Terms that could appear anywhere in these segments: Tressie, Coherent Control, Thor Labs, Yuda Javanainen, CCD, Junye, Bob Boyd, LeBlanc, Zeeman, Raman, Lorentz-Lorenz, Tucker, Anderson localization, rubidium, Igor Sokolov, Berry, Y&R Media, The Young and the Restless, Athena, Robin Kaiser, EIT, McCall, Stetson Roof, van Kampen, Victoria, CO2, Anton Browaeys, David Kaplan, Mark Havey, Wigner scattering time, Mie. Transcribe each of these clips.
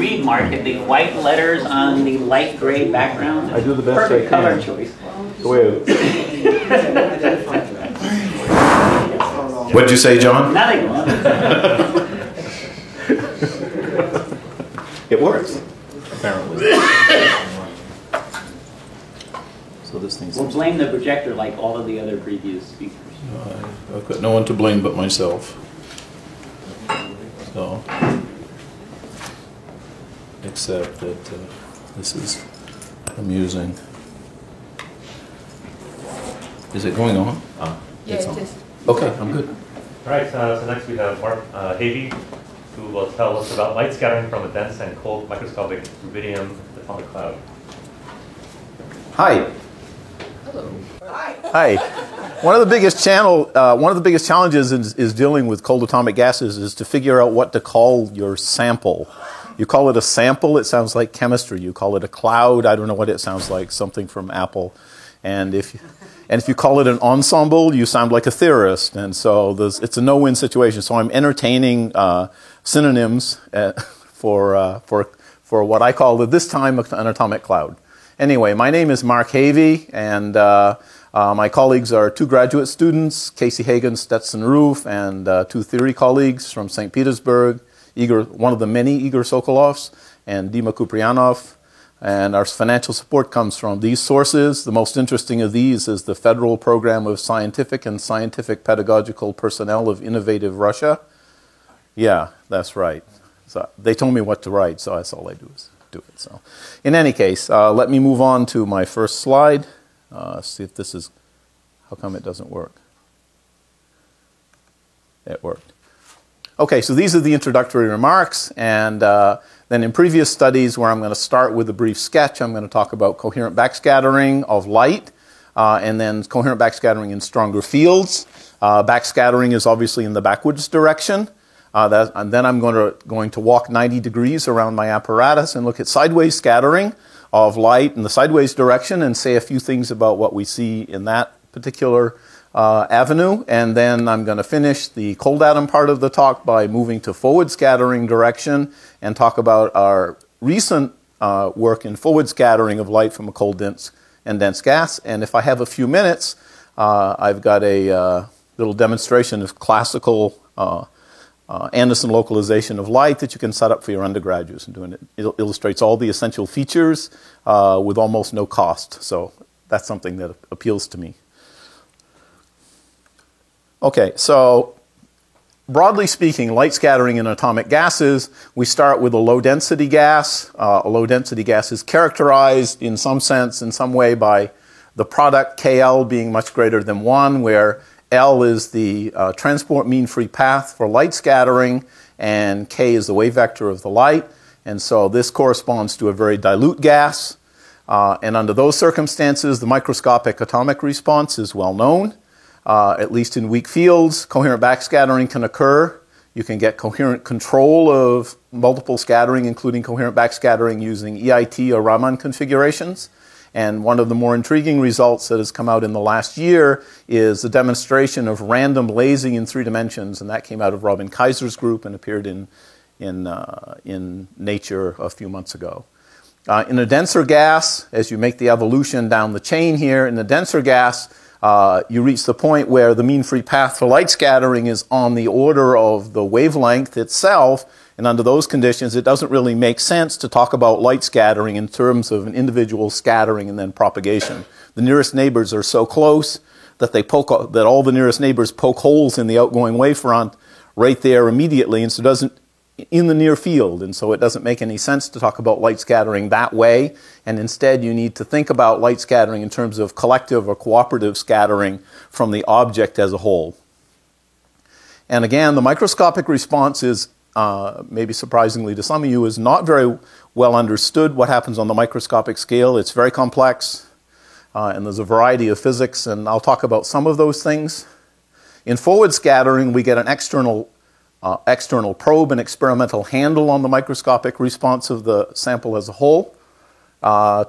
read, Mark, at the white letters on the light gray background. I do the best I can. Perfect color choice. What'd you say, John? Nothing. It works. Apparently. So this thing's. We'll blame the projector like all of the other previous speakers. I've got no one to blame but myself. So, except that this is amusing. Is it going on? Yeah, it's on. It is. Okay, I'm good. All right, so next we have Mark Havey, who will tell us about light scattering from a dense and cold microscopic rubidium atomic cloud. Hi. Hello. Hi. One of the biggest challenges is dealing with cold atomic gases is to figure out what to call your sample. You call it a sample, it sounds like chemistry. You call it a cloud, I don't know what it sounds like, something from Apple. And if you call it an ensemble, you sound like a theorist. And so it's a no-win situation. So I'm entertaining synonyms for what I call at this time an atomic cloud. Anyway, my name is Mark Havey, and my colleagues are two graduate students, Casey Hagen, Stetson Roof, and two theory colleagues from St. Petersburg, one of the many Igor Sokolovs, and Dima Kuprianov. And our financial support comes from these sources. The most interesting of these is the Federal Program of Scientific and Scientific Pedagogical Personnel of Innovative Russia. Yeah, that's right. So they told me what to write, so that's all I do is do it. So, in any case, let me move on to my first slide. See if this is. How come it doesn't work? It worked. Okay, so these are the introductory remarks, and then in previous studies, where I'm going to start with a brief sketch, I'm going to talk about coherent backscattering of light, and then coherent backscattering in stronger fields. Backscattering is obviously in the backwards direction. And then I'm going to walk 90 degrees around my apparatus and look at sideways scattering of light in the sideways direction and say a few things about what we see in that particular avenue. And then I'm going to finish the cold atom part of the talk by moving to forward scattering direction and talk about our recent work in forward scattering of light from a cold, dense, and dense gas. And if I have a few minutes, I've got a little demonstration of classical Anderson localization of light that you can set up for your undergraduates. And it illustrates all the essential features with almost no cost. So that's something that appeals to me. Okay, so broadly speaking, light scattering in atomic gases, we start with a low-density gas. A low-density gas is characterized in some sense, in some way, by the product KL being much greater than 1, where L is the transport mean free path for light scattering, and K is the wave vector of the light. And so this corresponds to a very dilute gas. And under those circumstances, the microscopic atomic response is well known. At least in weak fields, coherent backscattering can occur. You can get coherent control of multiple scattering, including coherent backscattering using EIT or Raman configurations. And one of the more intriguing results that has come out in the last year is the demonstration of random lasing in 3 dimensions, and that came out of Robin Kaiser's group and appeared in Nature a few months ago. In a denser gas, as you make the evolution down the chain here, in the denser gas, you reach the point where the mean free path for light scattering is on the order of the wavelength itself. And under those conditions, it doesn't really make sense to talk about light scattering in terms of an individual scattering and then propagation. The nearest neighbors are so close that all the nearest neighbors poke holes in the outgoing wavefront right there immediately, and so it doesn't in the near field, and so it doesn't make any sense to talk about light scattering that way. And instead, you need to think about light scattering in terms of collective or cooperative scattering from the object as a whole. And again, the microscopic response is maybe surprisingly to some of you, is not very well understood what happens on the microscopic scale. It's very complex, and there's a variety of physics, and I'll talk about some of those things. In forward scattering, we get an external probe, an experimental handle on the microscopic response of the sample as a whole.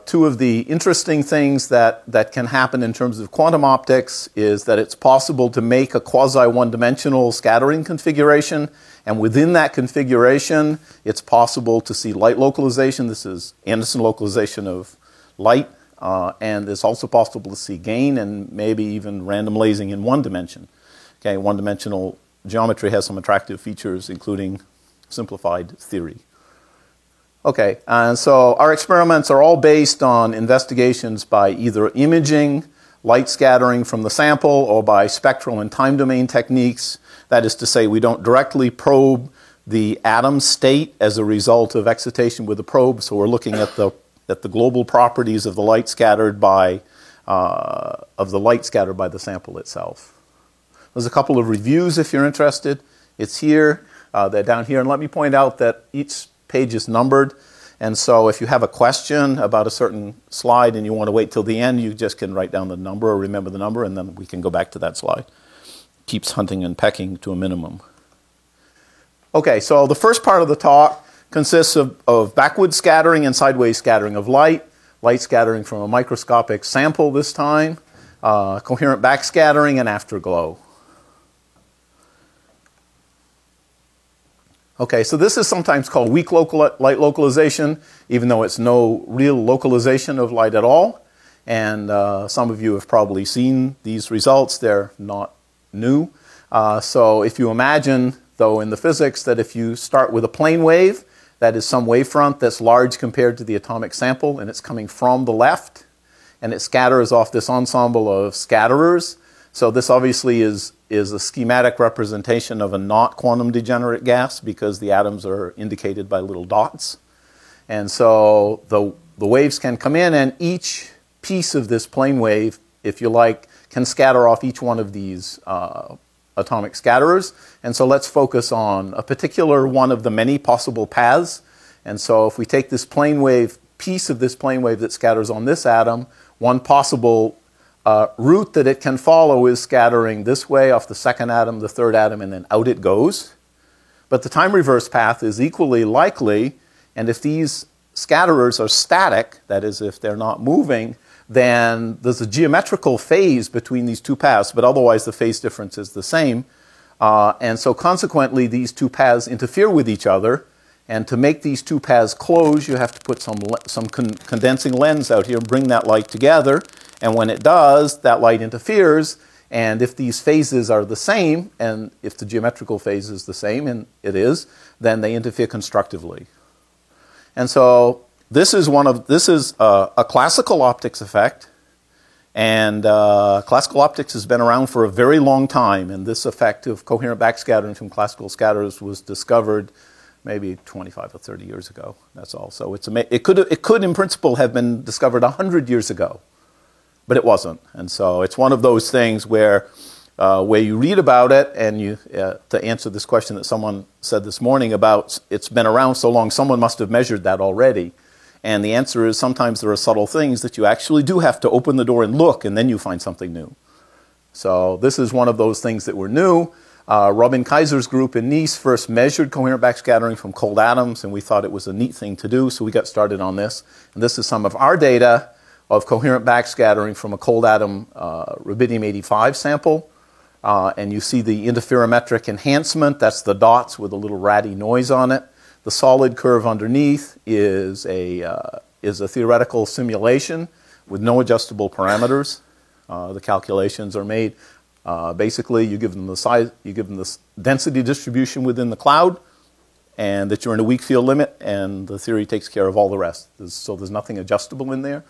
Two of the interesting things that can happen in terms of quantum optics is that it's possible to make a quasi one-dimensional scattering configuration And within that configuration, it's possible to see light localization. This is Anderson localization of light. And it's also possible to see gain and maybe even random lasing in one dimension. Okay, one-dimensional geometry has some attractive features, including simplified theory. Okay, and so our experiments are all based on investigations by either imaging, light scattering from the sample, or by spectral and time domain techniques. That is to say, we don't directly probe the atom state as a result of excitation with the probe, so we're looking at the global properties of the light scattered by the sample itself. There's a couple of reviews if you're interested. It's here, they're down here, and let me point out that each page is numbered, and so if you have a question about a certain slide and you want to wait till the end, you just can write down the number or remember the number, and then we can go back to that slide. Keeps hunting and pecking to a minimum. Okay, so the first part of the talk consists of backward scattering and sideways scattering of light, light scattering from a microscopic sample this time, coherent backscattering, and afterglow. Okay, so this is sometimes called weak light localization, even though it's no real localization of light at all. And some of you have probably seen these results. They're not new. So if you imagine, though, in the physics, that if you start with a plane wave, that is some wavefront that's large compared to the atomic sample, and it's coming from the left, and it scatters off this ensemble of scatterers. So this obviously is a schematic representation of a not quantum degenerate gas, because the atoms are indicated by little dots. And so the waves can come in, and each piece of this plane wave, if you like, can scatter off each one of these atomic scatterers. And so let's focus on a particular one of the many possible paths. And so if we take this plane wave, piece of this plane wave that scatters on this atom, one possible route that it can follow is scattering this way off the second atom, the third atom, and then out it goes. But the time reverse path is equally likely, and if these scatterers are static, that is, if they're not moving, then there's a geometrical phase between these two paths, but otherwise the phase difference is the same. And so consequently, these two paths interfere with each other. And to make these two paths close, you have to put some condensing lens out here and bring that light together. And when it does, that light interferes. And if these phases are the same, and if the geometrical phase is the same, and it is, then they interfere constructively. And so This is a classical optics effect, and classical optics has been around for a very long time, and this effect of coherent backscattering from classical scatterers was discovered maybe 25 or 30 years ago, that's all. So it could in principle have been discovered 100 years ago, but it wasn't. And so it's one of those things where you read about it, and you, to answer this question that someone said this morning about it's been around so long, someone must have measured that already. And the answer is sometimes there are subtle things that you actually do have to open the door and look, and then you find something new. So this is one of those things that were new. Robin Kaiser's group in Nice first measured coherent backscattering from cold atoms, and we thought it was a neat thing to do, so we got started on this. And this is some of our data of coherent backscattering from a cold atom rubidium-85 sample. And you see the interferometric enhancement. That's the dots with a little ratty noise on it. The solid curve underneath is a theoretical simulation with no adjustable parameters. The calculations are made. Basically, you give them the size, you give them the density distribution within the cloud, and that you're in a weak field limit, and the theory takes care of all the rest. So there's nothing adjustable in there.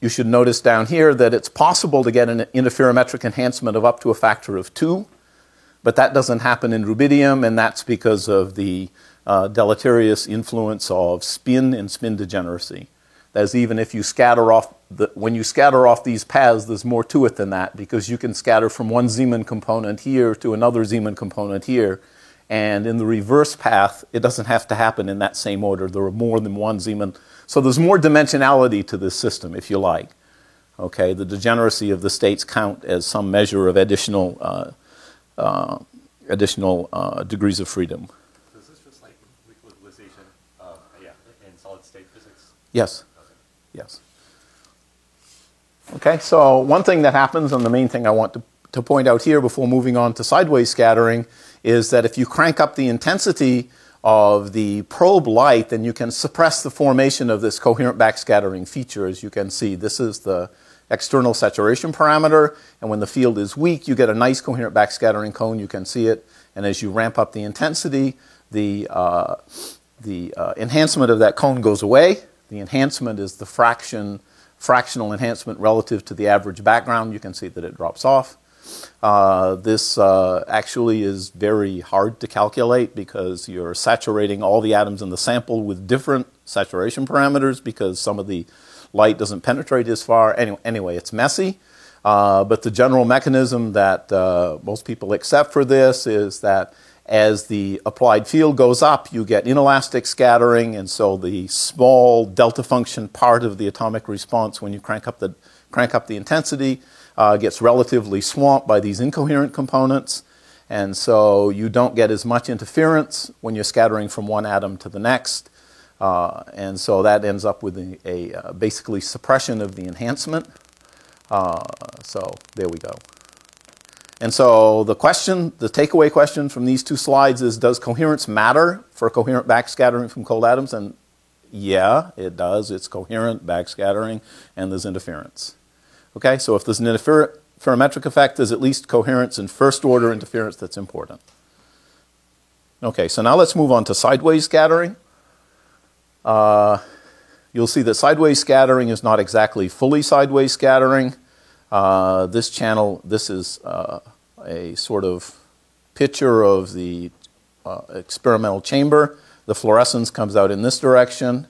You should notice down here that it's possible to get an interferometric enhancement of up to a factor of 2. But that doesn't happen in rubidium, and that's because of the deleterious influence of spin and spin degeneracy. That's even if you scatter off, when you scatter off these paths, there's more to it than that, because you can scatter from one Zeeman component here to another Zeeman component here. And in the reverse path, it doesn't have to happen in that same order. There are more than one Zeeman. So there's more dimensionality to this system, if you like. Okay, the degeneracy of the states count as some measure of additional degrees of freedom. So is this just like weak localization in solid state physics? Yes. Okay. Yes. Okay, so one thing that happens, and the main thing I want to to point out here before moving on to sideways scattering is that if you crank up the intensity of the probe light, then you can suppress the formation of this coherent backscattering feature. As you can see, this is the external saturation parameter, and when the field is weak, you get a nice coherent backscattering cone. You can see it, and as you ramp up the intensity, the enhancement of that cone goes away. The enhancement is the fractional enhancement relative to the average background. You can see that it drops off. This actually is very hard to calculate because you're saturating all the atoms in the sample with different saturation parameters because some of the light doesn't penetrate as far. Anyway, it's messy. But the general mechanism that most people accept for this is that as the applied field goes up, you get inelastic scattering, and so the small delta function part of the atomic response when you crank up the intensity gets relatively swamped by these incoherent components, and so you don't get as much interference when you're scattering from one atom to the next, and so that ends up with a basically suppression of the enhancement. So there we go. And so the question, the takeaway question from these two slides is, does coherence matter for coherent backscattering from cold atoms? And yeah, it does. It's coherent backscattering, and there's interference. Okay, so if there's an interferometric effect, there's at least coherence and first-order interference that's important. Okay, so now let's move on to sideways scattering. You'll see that sideways scattering is not exactly fully sideways scattering. This channel, this is a sort of picture of the experimental chamber. The fluorescence comes out in this direction.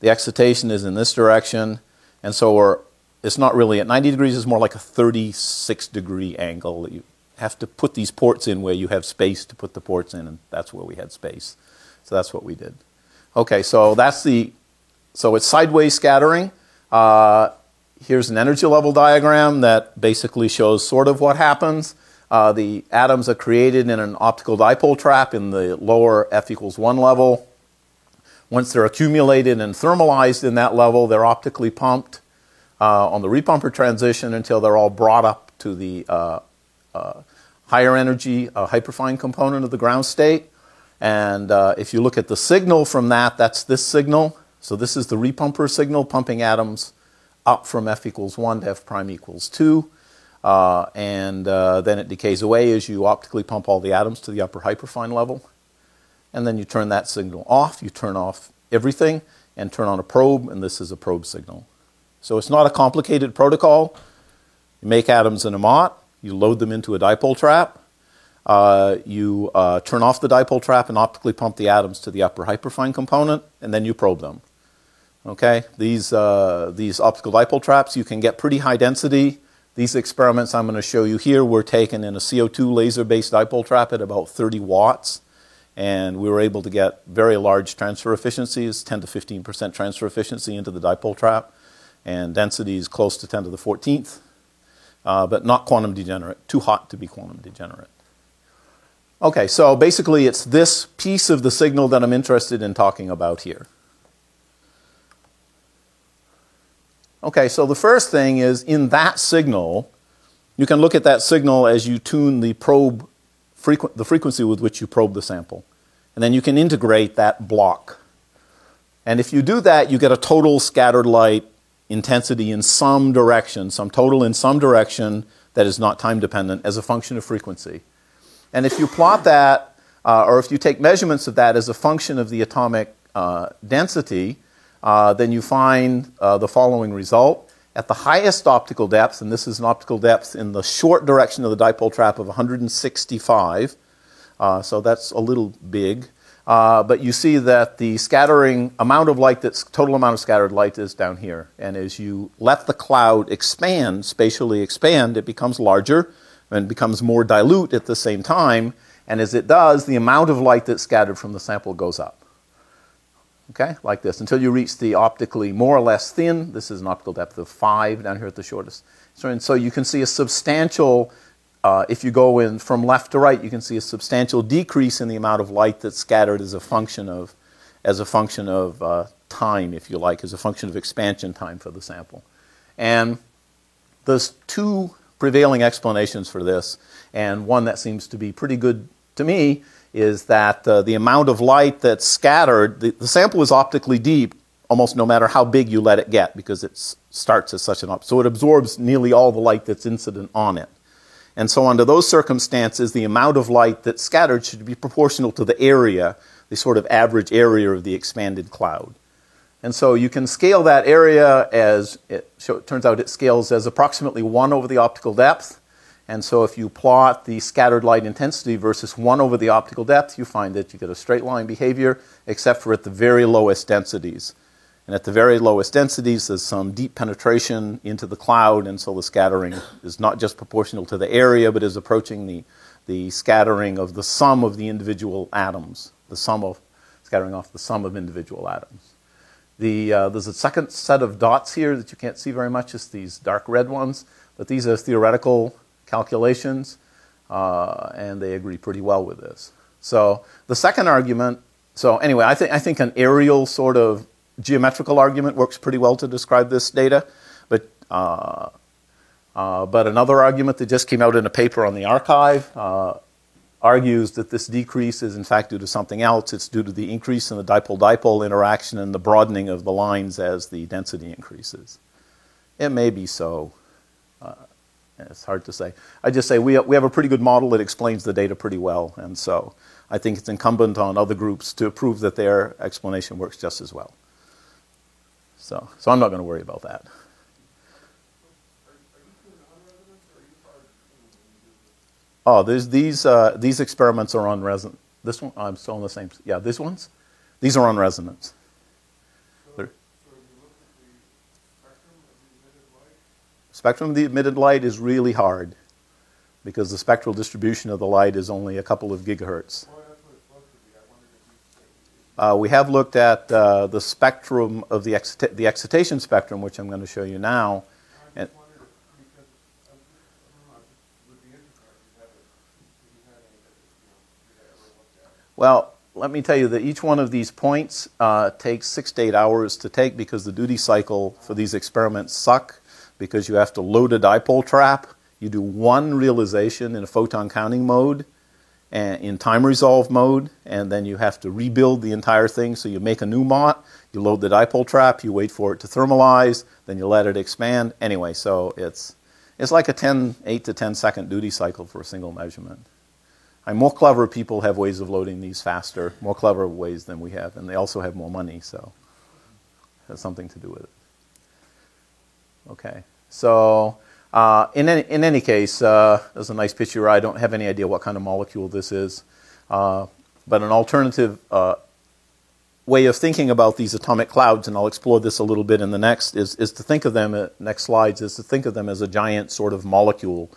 The excitation is in this direction. And so it's not really at 90 degrees, it's more like a 36-degree angle. You have to put these ports in where you have space to put the ports in, and that's where we had space. So that's what we did. Okay, so so it's sideways scattering. Here's an energy level diagram that basically shows sort of what happens. The atoms are created in an optical dipole trap in the lower F=1 level. Once they're accumulated and thermalized in that level, they're optically pumped on the repumper transition until they're all brought up to the higher energy hyperfine component of the ground state. And if you look at the signal from that, that's this signal. So this is the repumper signal pumping atoms up from F=1 to F'=2, and then it decays away as you optically pump all the atoms to the upper hyperfine level. And then you turn that signal off, you turn off everything, and turn on a probe, and this is a probe signal. So it's not a complicated protocol. You make atoms in a MOT, you load them into a dipole trap, you turn off the dipole trap and optically pump the atoms to the upper hyperfine component, and then you probe them. Okay, these optical dipole traps, you can get pretty high density. These experiments I'm going to show you here were taken in a CO2 laser-based dipole trap at about 30 watts. And we were able to get very large transfer efficiencies, 10 to 15% transfer efficiency into the dipole trap. And density is close to 10 to the 14th, but not quantum degenerate, too hot to be quantum degenerate. Okay, so basically it's this piece of the signal that I'm interested in talking about here. Okay, so the first thing is, in that signal, you can look at that signal as you tune the probe, the frequency with which you probe the sample. And then you can integrate that block. And if you do that, you get a total scattered light intensity in some direction, some total in some direction that is not time dependent as a function of frequency. And if you plot that, or if you take measurements of that as a function of the atomic density, then you find the following result. At the highest optical depth, and this is an optical depth in the short direction of the dipole trap of 165, so that's a little big, but you see that the scattering amount of light, that's total amount of scattered light, is down here. And as you let the cloud expand, spatially expand, it becomes larger and becomes more dilute at the same time, and as it does, the amount of light that's scattered from the sample goes up. Okay, like this, until you reach the optically more or less thin. This is an optical depth of 5 down here at the shortest. So you can see a substantial, if you go in from left to right, you can see a substantial decrease in the amount of light that's scattered as a function of, time, if you like, as a function of expansion time for the sample. And there's two prevailing explanations for this, and one that seems to be pretty good to me is that the amount of light that's scattered, the sample is optically deep almost no matter how big you let it get, because it starts as such an object. So it absorbs nearly all the light that's incident on it. And so under those circumstances, the amount of light that's scattered should be proportional to the area, the sort of average area of the expanded cloud. And so you can scale that area as, it turns out it scales as approximately 1 over the optical depth. And so if you plot the scattered light intensity versus 1 over the optical depth, you find that you get a straight line behavior, except for at the very lowest densities. And at the very lowest densities, there's some deep penetration into the cloud, and so the scattering is not just proportional to the area, but is approaching the scattering of the sum of the individual atoms, the sum of, scattering off the sum of individual atoms. There's a second set of dots here that you can't see very much, it's these dark red ones, but these are theoretical calculations, and they agree pretty well with this. So the second argument, so anyway, I think an aerial sort of geometrical argument works pretty well to describe this data, but another argument that just came out in a paper on the archive argues that this decrease is in fact due to something else. It's due to the increase in the dipole-dipole interaction and the broadening of the lines as the density increases. It may be so. It's hard to say. I just say we have a pretty good model that explains the data pretty well, and so I think it's incumbent on other groups to prove that their explanation works just as well. So I'm not going to worry about that. Oh, these experiments are on resonance. This one, I'm still on the same. Yeah, these ones? These are on resonance. So you look at the spectrum of the emitted light is really hard because the spectral distribution of the light is only a couple of gigahertz. We have looked at the spectrum of the excitation spectrum, which I'm going to show you now. And well, let me tell you that each one of these points takes 6 to 8 hours to take because the duty cycle for these experiments suck because you have to load a dipole trap. You do one realization in a photon counting mode, and in time resolve mode, and then you have to rebuild the entire thing. So you make a new MOT, you load the dipole trap, you wait for it to thermalize, then you let it expand. Anyway, so it's like a 8 to 10 second duty cycle for a single measurement. More clever people have ways of loading these faster, more clever ways than we have, and they also have more money, so it has something to do with it. Okay, so in any case, there's a nice picture. I don't have any idea what kind of molecule this is, but an alternative way of thinking about these atomic clouds, and I'll explore this a little bit in the next, is to think of them, next slides, is to think of them as a giant sort of molecule,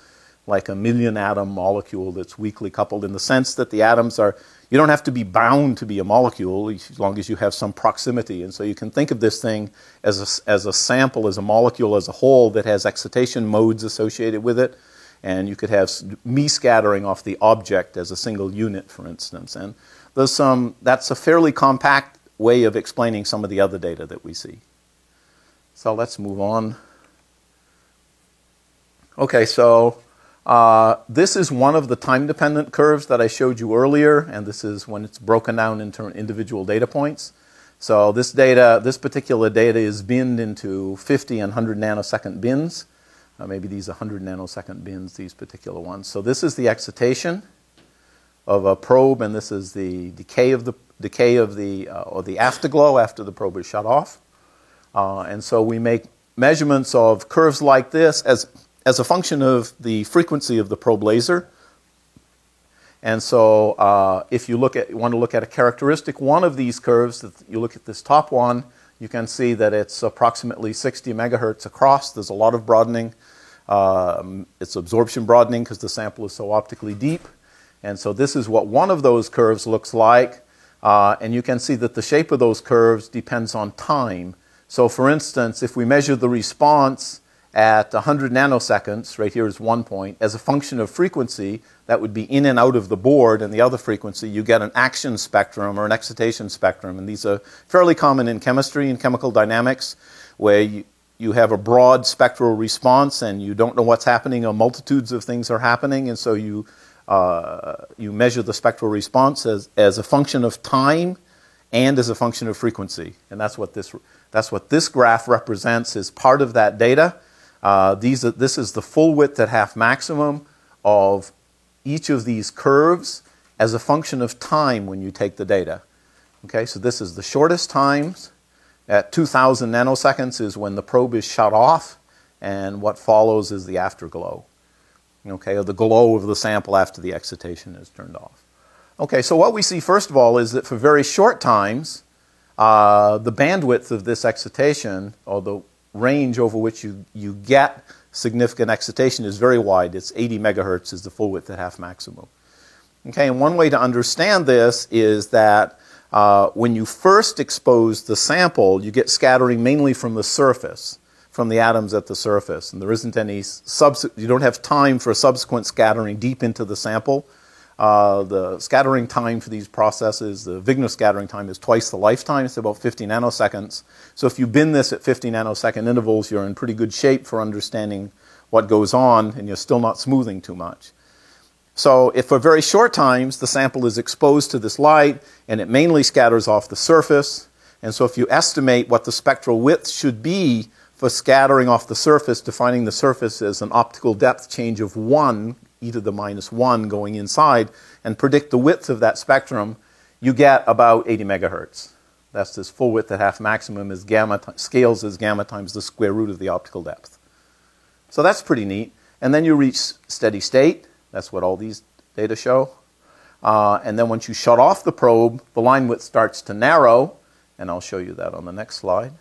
like a million atom molecule that's weakly coupled in the sense that the atoms are, you don't have to be bound to be a molecule as long as you have some proximity. And so you can think of this thing as a sample, as a molecule, as a whole that has excitation modes associated with it. And you could have Mie scattering off the object as a single unit, for instance. And there's that's a fairly compact way of explaining some of the other data that we see. So let's move on. Okay, so this is one of the time-dependent curves that I showed you earlier, and this is when it's broken down into individual data points. So this data, this particular data is binned into 50 and 100 nanosecond bins. Maybe these 100 nanosecond bins, these particular ones. So this is the excitation of a probe, and this is the decay of the afterglow after the probe is shut off. And so we make measurements of curves like this as a function of the frequency of the probe laser. And so if you want to look at a characteristic one of these curves, you look at this top one, you can see that it's approximately 60 megahertz across. There's a lot of broadening. It's absorption broadening because the sample is so optically deep. And so this is what one of those curves looks like. And you can see that the shape of those curves depends on time. So for instance, if we measure the response at 100 nanoseconds, right here is one point, as a function of frequency, that would be in and out of the board, and the other frequency, you get an action spectrum or an excitation spectrum. And these are fairly common in chemistry and chemical dynamics, where you, you have a broad spectral response and you don't know what's happening, or multitudes of things are happening, and so you, you measure the spectral response as a function of time and as a function of frequency. And that's what this graph represents as part of that data. This is the full width at half maximum of each of these curves as a function of time when you take the data. Okay, so this is the shortest times. At 2,000 nanoseconds is when the probe is shut off, and what follows is the afterglow, okay, or the glow of the sample after the excitation is turned off. Okay, so what we see first of all is that for very short times, the bandwidth of this excitation, or the range over which you get significant excitation, is very wide. It's 80 megahertz is the full width at half maximum. Okay, and one way to understand this is that when you first expose the sample, you get scattering mainly from the surface, from the atoms at the surface, and there isn't any you don't have time for subsequent scattering deep into the sample. The scattering time for these processes, the Wigner scattering time, is twice the lifetime. It's about 50 nanoseconds. So if you bin this at 50 nanosecond intervals, you're in pretty good shape for understanding what goes on, and you're still not smoothing too much. So if for very short times the sample is exposed to this light, and it mainly scatters off the surface, and so if you estimate what the spectral width should be for scattering off the surface, defining the surface as an optical depth change of 1, e to the minus 1 going inside, and predict the width of that spectrum, you get about 80 megahertz. That's this full width at half maximum is gamma, scales as gamma times the square root of the optical depth. So that's pretty neat. And then you reach steady state. That's what all these data show. And then once you shut off the probe, the line width starts to narrow, and I'll show you that on the next slide.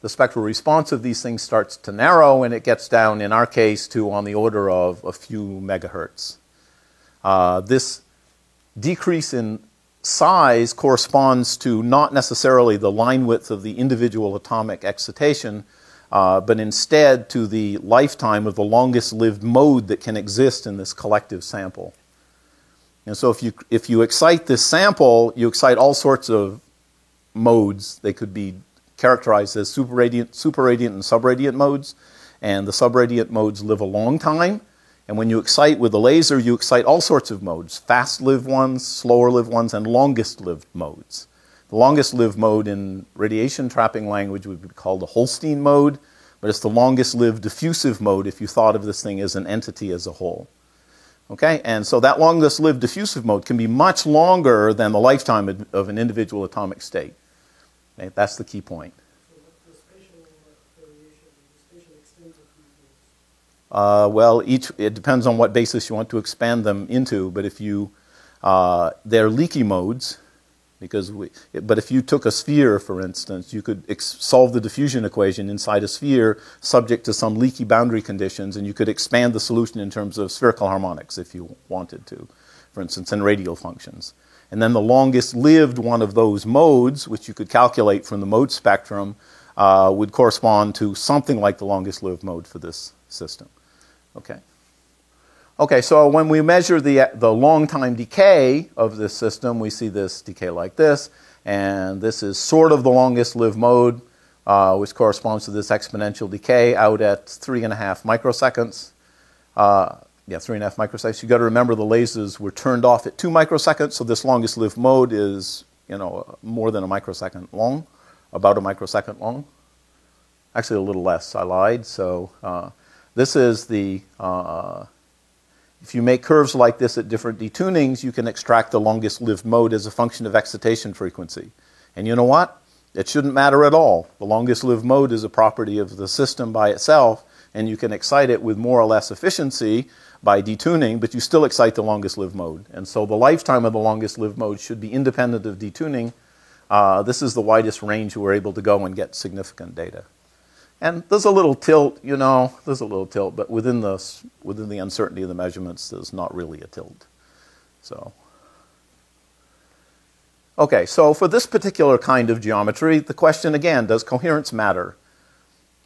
The spectral response of these things starts to narrow, and it gets down, in our case, to on the order of a few megahertz. This decrease in size corresponds to not necessarily the line width of the individual atomic excitation, but instead to the lifetime of the longest-lived mode that can exist in this collective sample. And so if you excite this sample, you excite all sorts of modes. They could be characterized as superradiant and subradiant modes, and the subradiant modes live a long time. And when you excite with a laser, you excite all sorts of modes, fast-lived ones, slower-lived ones, and longest-lived modes. The longest-lived mode in radiation-trapping language would be called the Holstein mode, but it's the longest-lived diffusive mode if you thought of this thing as an entity as a whole. Okay, and so that longest-lived diffusive mode can be much longer than the lifetime of an individual atomic state. Okay? That's the key point. So what's the spatial variation, the spatial extent of these modes? Well, it depends on what basis you want to expand them into, but if you, they're leaky modes. But if you took a sphere, for instance, you could solve the diffusion equation inside a sphere subject to some leaky boundary conditions, and you could expand the solution in terms of spherical harmonics if you wanted to, for instance, and radial functions. And then the longest-lived one of those modes, which you could calculate from the mode spectrum, would correspond to something like the longest-lived mode for this system. Okay. Okay, so when we measure the long-time decay of this system, we see this decay like this, and this is sort of the longest-lived mode, which corresponds to this exponential decay out at 3.5 microseconds. 3.5 microseconds. You've got to remember the lasers were turned off at 2 microseconds, so this longest-lived mode is, you know, more than a microsecond long, about a microsecond long. Actually, a little less. I lied. So this is the... If you make curves like this at different detunings, you can extract the longest-lived mode as a function of excitation frequency. And you know what? It shouldn't matter at all. The longest-lived mode is a property of the system by itself, and you can excite it with more or less efficiency by detuning, but you still excite the longest-lived mode. And so the lifetime of the longest-lived mode should be independent of detuning. This is the widest range we're able to go and get significant data. And there's a little tilt, you know, there's a little tilt, but within the uncertainty of the measurements, there's not really a tilt. So, okay, so for this particular kind of geometry, the question again, does coherence matter?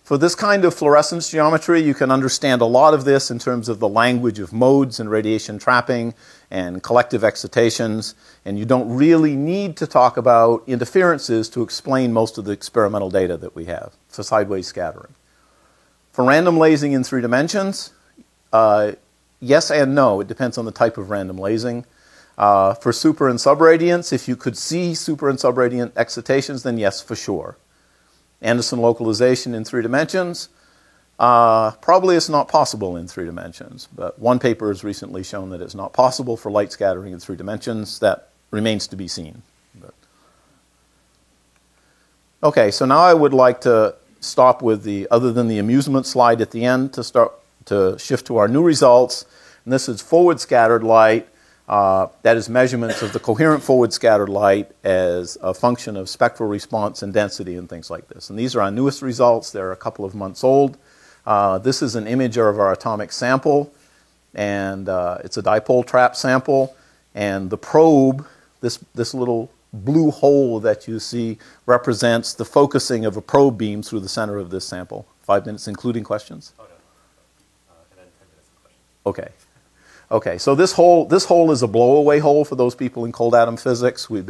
For this kind of fluorescence geometry, you can understand a lot of this in terms of the language of modes and radiation trapping and collective excitations, and you don't really need to talk about interferences to explain most of the experimental data that we have for sideways scattering. For random lasing in 3 dimensions, yes and no. It depends on the type of random lasing. For super and subradiance, if you could see super and subradiant excitations, then yes, for sure. Anderson localization in 3 dimensions, probably it's not possible in 3 dimensions, but one paper has recently shown that it's not possible for light scattering in 3 dimensions. That remains to be seen. But. Okay, so now I would like to stop with the, other than the amusement slide at the end, to start to shift to our new results. And this is forward scattered light. That is measurements of the coherent forward scattered light as a function of spectral response and density and things like this. And these are our newest results. They're a couple of months old. This is an image of our atomic sample, and it's a dipole trap sample. And the probe, this little blue hole that you see, represents the focusing of a probe beam through the center of this sample. 5 minutes, including questions? Oh, no. And then 10 minutes of questions. Okay. Okay, so this hole is a blowaway hole for those people in cold atom physics. We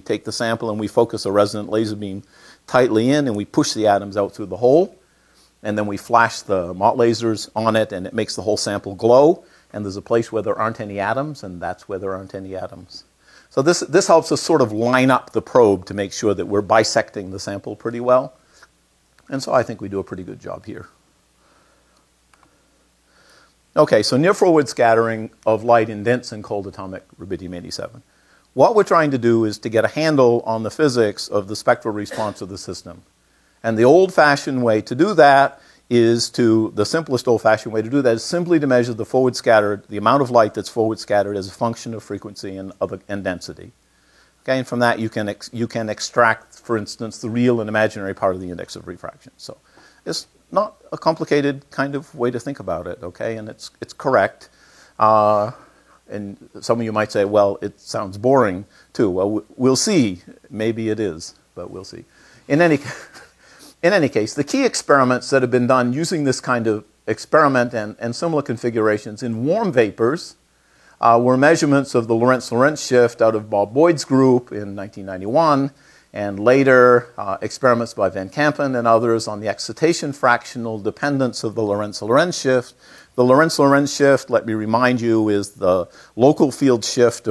take the sample and we focus a resonant laser beam tightly in, and we push the atoms out through the hole, and then we flash the Mott lasers on it, and it makes the whole sample glow. And there's a place where there aren't any atoms, and that's where there aren't any atoms. So this helps us sort of line up the probe to make sure that we're bisecting the sample pretty well. And so I think we do a pretty good job here. Okay, so near forward scattering of light in dense and cold atomic rubidium-87. What we're trying to do is to get a handle on the physics of the spectral response of the system. And the old-fashioned way to do that is simply to measure the forward scattered, the amount of light that's forward scattered as a function of frequency and density. Okay, and from that you can extract, for instance, the real and imaginary part of the index of refraction. So it's not a complicated kind of way to think about it, okay? And it's correct. And some of you might say, well, it sounds boring too. Well, we'll see. Maybe it is, but we'll see. In any case, the key experiments that have been done using this kind of experiment and similar configurations in warm vapors were measurements of the Lorentz-Lorenz shift out of Bob Boyd's group in 1991. And later, experiments by van Kampen and others on the excitation fractional dependence of the Lorentz-Lorenz shift. The Lorentz-Lorenz shift, let me remind you, is the local field shift,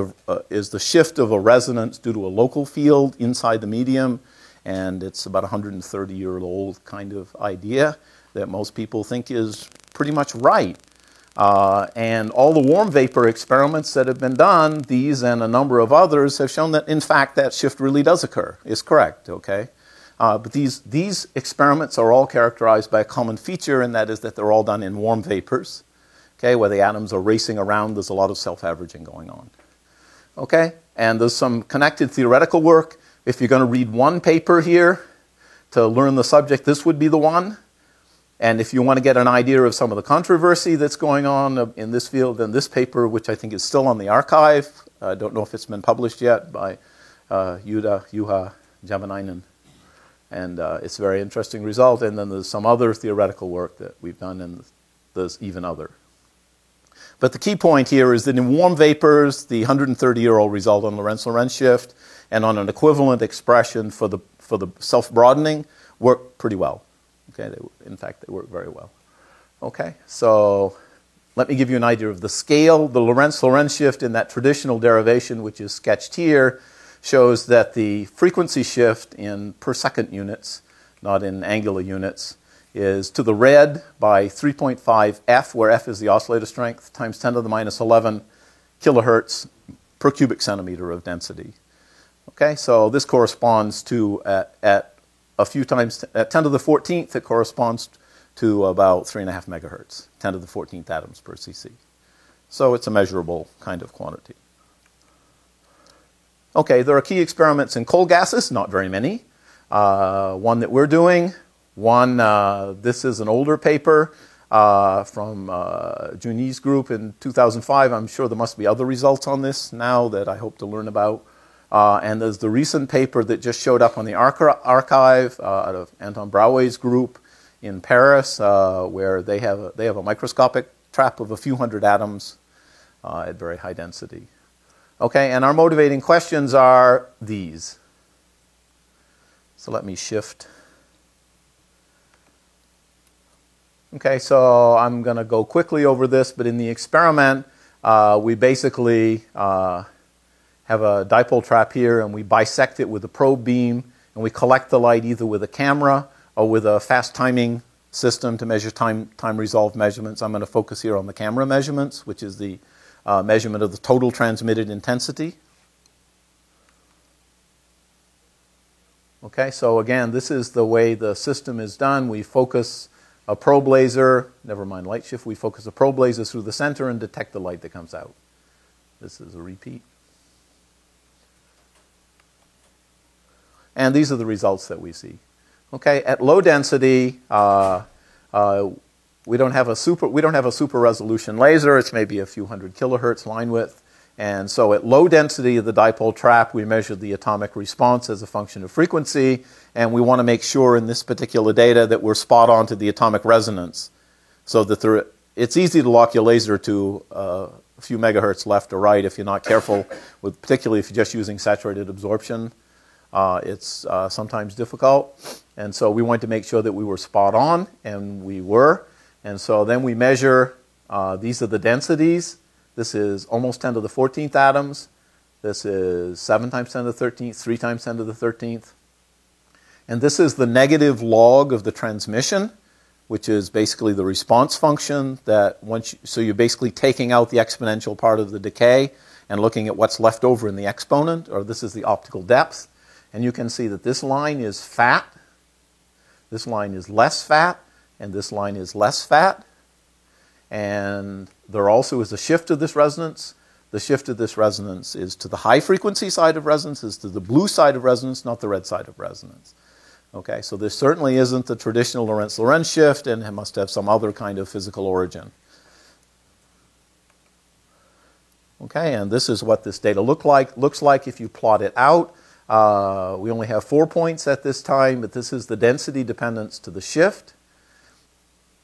is the shift of a resonance due to a local field inside the medium. And it's about a 130-year-old kind of idea that most people think is pretty much right. And all the warm vapor experiments that have been done, these and a number of others, have shown that, in fact, that shift really does occur. It's correct, okay? But these experiments are all characterized by a common feature, and that is that they're all done in warm vapors, okay, where the atoms are racing around. There's a lot of self-averaging going on, okay? And there's some connected theoretical work. If you're going to read one paper here to learn the subject, this would be the one. And if you want to get an idea of some of the controversy that's going on in this field, then this paper, which I think is still on the archive, I don't know if it's been published yet, by Yuda Javanainen. And it's a very interesting result. And then there's some other theoretical work that we've done, and there's even other. But the key point here is that in warm vapors, the 130-year-old result on Lorentz-Lorenz shift and on an equivalent expression for the self-broadening work pretty well. Okay, in fact, they work very well. Okay, so let me give you an idea of the scale. The Lorentz-Lorenz shift in that traditional derivation, which is sketched here, shows that the frequency shift in per second units, not in angular units, is to the red by 3.5 F, where F is the oscillator strength, times 10 to the minus 11 kilohertz per cubic centimeter of density. Okay, so this corresponds to at 10 to the 14th, it corresponds to about 3.5 megahertz, 10 to the 14th atoms per cc. So it's a measurable kind of quantity. Okay, there are key experiments in cold gases, not very many. One that we're doing, this is an older paper from Junye's group in 2005. I'm sure there must be other results on this now that I hope to learn about. And there's the recent paper that just showed up on the archive out of Anton Browaeys' group in Paris, where they have a microscopic trap of a few hundred atoms at very high density. Okay, and our motivating questions are these. So let me shift. Okay, so I'm going to go quickly over this, but in the experiment, we basically have a dipole trap here, and we bisect it with a probe beam, and we collect the light either with a camera or with a fast timing system to measure time-resolved measurements. I'm going to focus here on the camera measurements, which is the measurement of the total transmitted intensity. Okay, so again, this is the way the system is done. We focus a probe laser, never mind light shift, we focus a probe laser through the center and detect the light that comes out. This is a repeat. And these are the results that we see. Okay, at low density, we don't have a super resolution laser. It's maybe a few hundred kilohertz line width. And so at low density of the dipole trap, we measured the atomic response as a function of frequency. And we want to make sure in this particular data that we're spot on to the atomic resonance. So that it's easy to lock your laser to a few megahertz left or right if you're not careful, with, particularly if you're just using saturated absorption. It's sometimes difficult. And so we wanted to make sure that we were spot on, and we were. And so then we measure, these are the densities. This is almost 10 to the 14th atoms. This is 7 times 10 to the 13th, 3 times 10 to the 13th. And this is the negative log of the transmission, which is basically the response function that once you, so you're basically taking out the exponential part of the decay and looking at what's left over in the exponent, or this is the optical depth. And you can see that this line is fat, this line is less fat, and this line is less fat. And there also is a shift of this resonance. The shift of this resonance is to the high frequency side of resonance, is to the blue side of resonance, not the red side of resonance. Okay, so this certainly isn't the traditional Lorentz-Lorenz shift, and it must have some other kind of physical origin. Okay, and this is what this data looks like if you plot it out. We only have 4 points at this time, but this is the density dependence to the shift.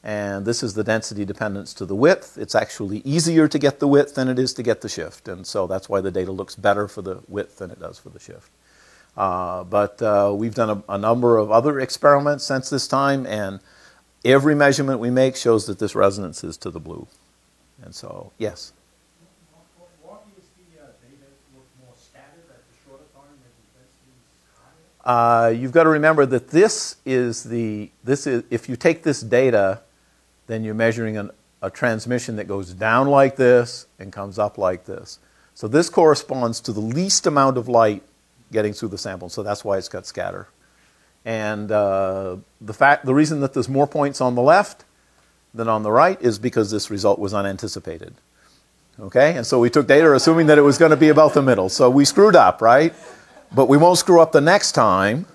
And this is the density dependence to the width. It's actually easier to get the width than it is to get the shift. And so that's why the data looks better for the width than it does for the shift. But we've done a number of other experiments since this time. And every measurement we make shows that this resonance is to the blue. And so, yes? Why is the data look more scattered at the shorter time than the density is higher? You've got to remember that if you take this data, then you're measuring a transmission that goes down like this and comes up like this. So this corresponds to the least amount of light getting through the sample, so that's why it's got scatter. And the reason that there's more points on the left than on the right is because this result was unanticipated. Okay, and so we took data assuming that it was going to be about the middle. So we screwed up, right? But we won't screw up the next time.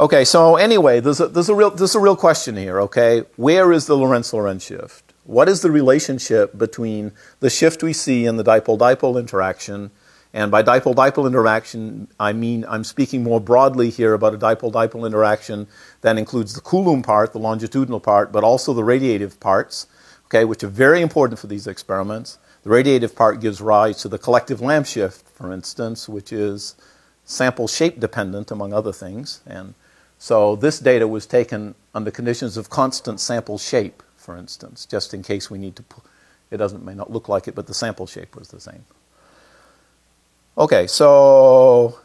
Okay, so anyway, there's a real question here, okay? Where is the Lorentz-Lorenz shift? What is the relationship between the shift we see and the dipole-dipole interaction? And by dipole-dipole interaction, I mean I'm speaking more broadly here about a dipole-dipole interaction that includes the Coulomb part, the longitudinal part, but also the radiative parts, okay, which are very important for these experiments. The radiative part gives rise to the collective lamp shift, for instance, which is sample shape dependent, among other things. And so this data was taken under conditions of constant sample shape, for instance, just in case we need to, may not look like it, but the sample shape was the same. Okay, so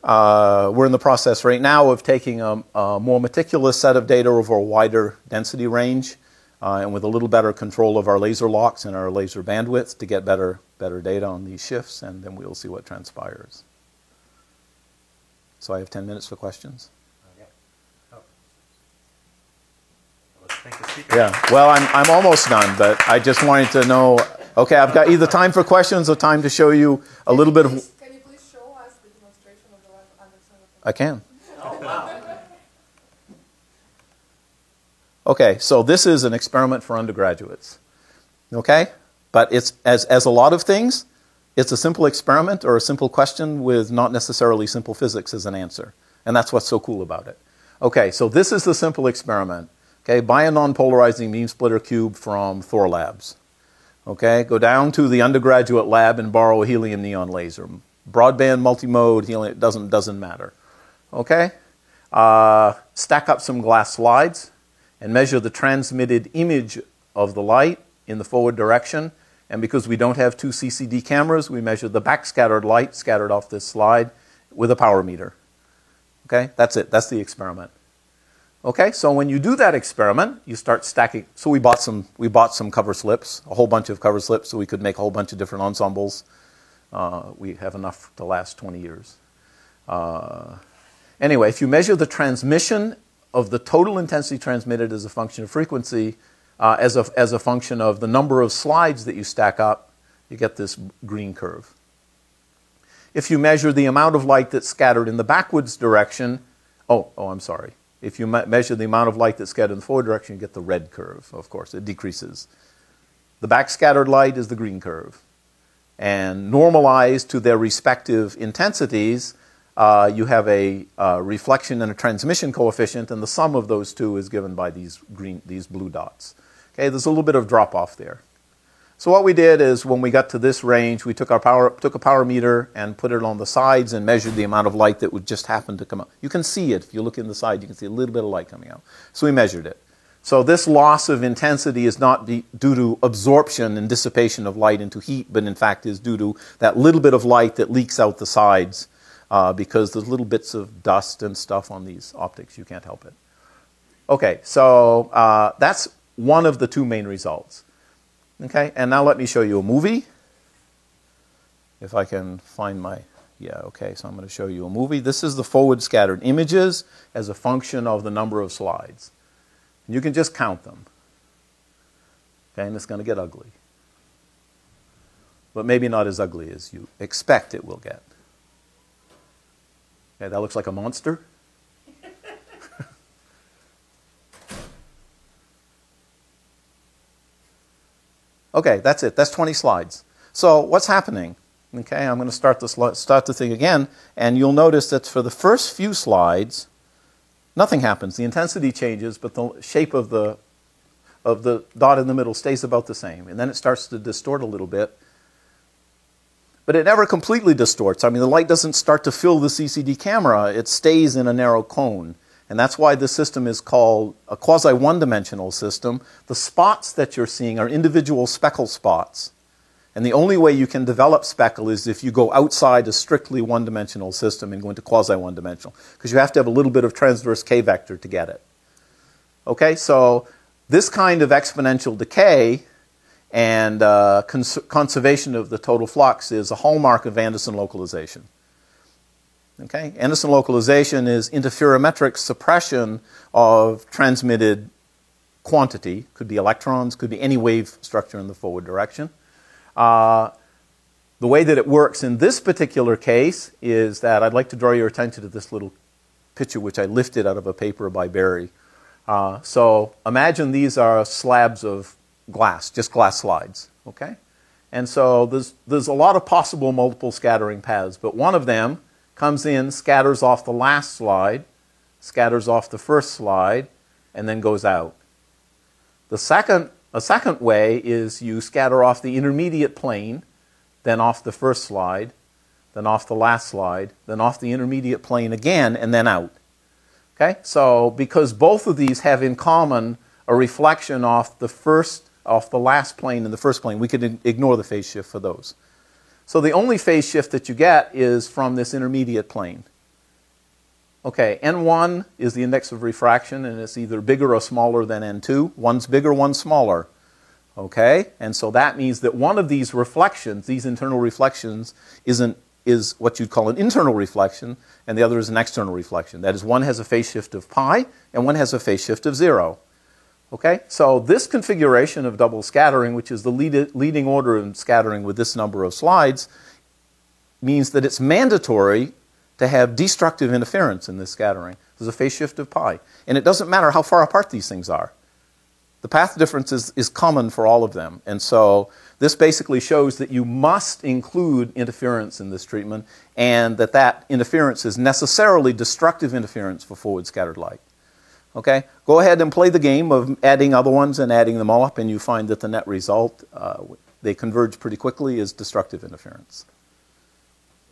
we're in the process right now of taking a more meticulous set of data over a wider density range and with a little better control of our laser locks and our laser bandwidth to get better data on these shifts, and then we'll see what transpires. So I have 10 minutes for questions. Yeah, well, I'm almost done, but I just wanted to know, okay, I've got either time for questions or time to show you a little bit of... Can you please show us the demonstration of the light understanding? I can. Oh, wow. Okay, so this is an experiment for undergraduates, okay? But it's, as a lot of things, it's a simple experiment or a simple question with not necessarily simple physics as an answer. And that's what's so cool about it. Okay, so this is the simple experiment. Okay, buy a non-polarizing beam splitter cube from Thor Labs. Okay, go down to the undergraduate lab and borrow a helium neon laser. Broadband, multimode, helium, doesn't matter. Okay, stack up some glass slides and measure the transmitted image of the light in the forward direction. And because we don't have two CCD cameras, we measure the backscattered light scattered off this slide with a power meter. Okay, that's it. That's the experiment. Okay, so when you do that experiment, you start stacking. So we bought some cover slips, a whole bunch of cover slips, so we could make a whole bunch of different ensembles. We have enough to last 20 years. Anyway, if you measure the transmission of the total intensity transmitted as a function of frequency, as a function of the number of slides that you stack up, you get this green curve. If you measure the amount of light that's scattered in the backwards direction, I'm sorry. If you measure the amount of light that's scattered in the forward direction, you get the red curve, of course. It decreases. The backscattered light is the green curve. And normalized to their respective intensities, you have a reflection and a transmission coefficient, and the sum of those two is given by these blue dots. Okay, there's a little bit of drop-off there. So what we did is when we got to this range, we took a power meter and put it on the sides and measured the amount of light that would just happen to come out. You can see it. If you look in the side, you can see a little bit of light coming out. So we measured it. So this loss of intensity is not due to absorption and dissipation of light into heat, but in fact is due to that little bit of light that leaks out the sides because there's little bits of dust and stuff on these optics. You can't help it. Okay, so that's one of the two main results. Okay, and now let me show you a movie. If I can find my, so I'm going to show you a movie. This is the forward scattered images as a function of the number of slides. And you can just count them. Okay, and it's going to get ugly. But maybe not as ugly as you expect it will get. Okay, that looks like a monster. Okay, that's it. That's 20 slides. So what's happening? Okay, I'm going to start the thing again, and you'll notice that for the first few slides, nothing happens. The intensity changes, but the shape of the dot in the middle stays about the same, and then it starts to distort a little bit. But it never completely distorts. I mean, the light doesn't start to fill the CCD camera. It stays in a narrow cone. And that's why this system is called a quasi-one-dimensional system. The spots that you're seeing are individual speckle spots. And the only way you can develop speckle is if you go outside a strictly one-dimensional system and go into quasi-one-dimensional, because you have to have a little bit of transverse k-vector to get it. Okay, so this kind of exponential decay and conservation of the total flux is a hallmark of Anderson localization. Okay? Anderson localization is interferometric suppression of transmitted quantity. Could be electrons, could be any wave structure in the forward direction. The way that it works in this particular case is that I'd like to draw your attention to this little picture which I lifted out of a paper by Berry. So imagine these are slabs of glass, just glass slides. Okay? And so there's a lot of possible multiple scattering paths, but one of them comes in, scatters off the last slide, scatters off the first slide, and then goes out. A second way is you scatter off the intermediate plane, then off the first slide, then off the last slide, then off the intermediate plane again, and then out. Okay? So because both of these have in common a reflection off the last plane and the first plane, we could ignore the phase shift for those. So the only phase shift that you get is from this intermediate plane. Okay, N1 is the index of refraction, and it's either bigger or smaller than N2. One's bigger, one's smaller. Okay, and so that means that one of these reflections, these internal reflections, is what you'd call an internal reflection, and the other is an external reflection. That is, one has a phase shift of pi, and one has a phase shift of 0. Okay, so this configuration of double scattering, which is the leading order in scattering with this number of slides, means that it's mandatory to have destructive interference in this scattering. There's a phase shift of pi. And it doesn't matter how far apart these things are. The path difference is common for all of them. And so this basically shows that you must include interference in this treatment, and that interference is necessarily destructive interference for forward scattered light. Okay? Go ahead and play the game of adding other ones and adding them all up, and you find that the net result, they converge pretty quickly, is destructive interference.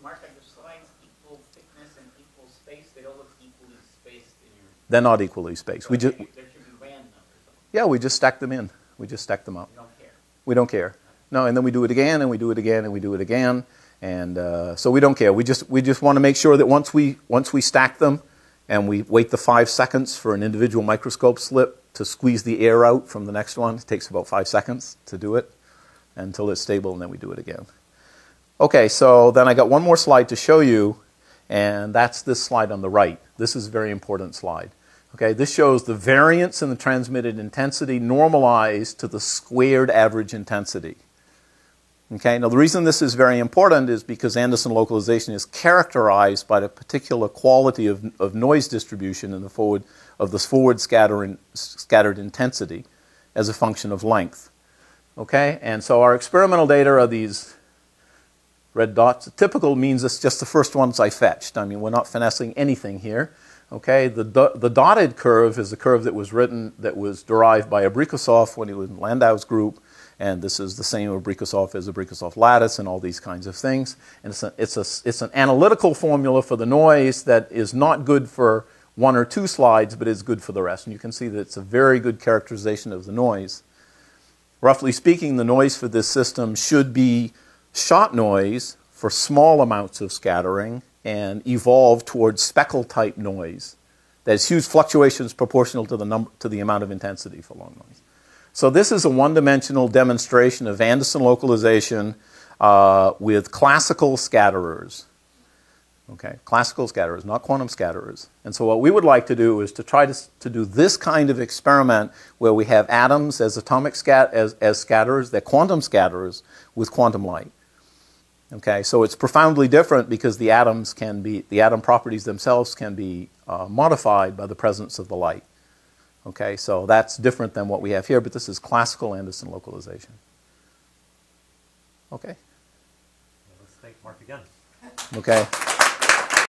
Mark, are the slides equal thickness and equal space? They all look equally spaced in your... They're not equally spaced. So we just... Yeah, we just stack them in. We just stack them up. You don't care. We don't care. No, and then we do it again, and we do it again, and we do it again. And so we don't care. We just want to make sure that once we stack them and we wait the 5 seconds for an individual microscope slip to squeeze the air out from the next one. It takes about 5 seconds to do it until it's stable, and then we do it again. Okay, so then I got one more slide to show you, and that's this slide on the right. This is a very important slide. Okay, this shows the variance in the transmitted intensity normalized to the squared average intensity. Okay, now the reason this is very important is because Anderson localization is characterized by the particular quality of noise distribution in the forward scattered intensity as a function of length. Okay, and so our experimental data are these red dots. Typical means it's just the first ones I fetched. I mean, we're not finessing anything here. Okay, the dotted curve is the curve that was written, that was derived by Abrikosov when he was in Landau's group. And this is the same Abrikosov as Abrikosov lattice and all these kinds of things. And it's an analytical formula for the noise that is not good for one or two slides, but is good for the rest. And you can see that it's a very good characterization of the noise. Roughly speaking, the noise for this system should be shot noise for small amounts of scattering and evolve towards speckle-type noise. There's huge fluctuations proportional to the amount of intensity for long noise. So this is a one-dimensional demonstration of Anderson localization with classical scatterers. Okay, classical scatterers, not quantum scatterers. And so what we would like to do is to try to do this kind of experiment where we have atoms as scatterers, they're quantum scatterers with quantum light. Okay, so it's profoundly different because the atoms can be, the atom properties themselves can be modified by the presence of the light. Okay, so that's different than what we have here, but this is classical Anderson localization. Okay. Let's thank Mark again. Okay.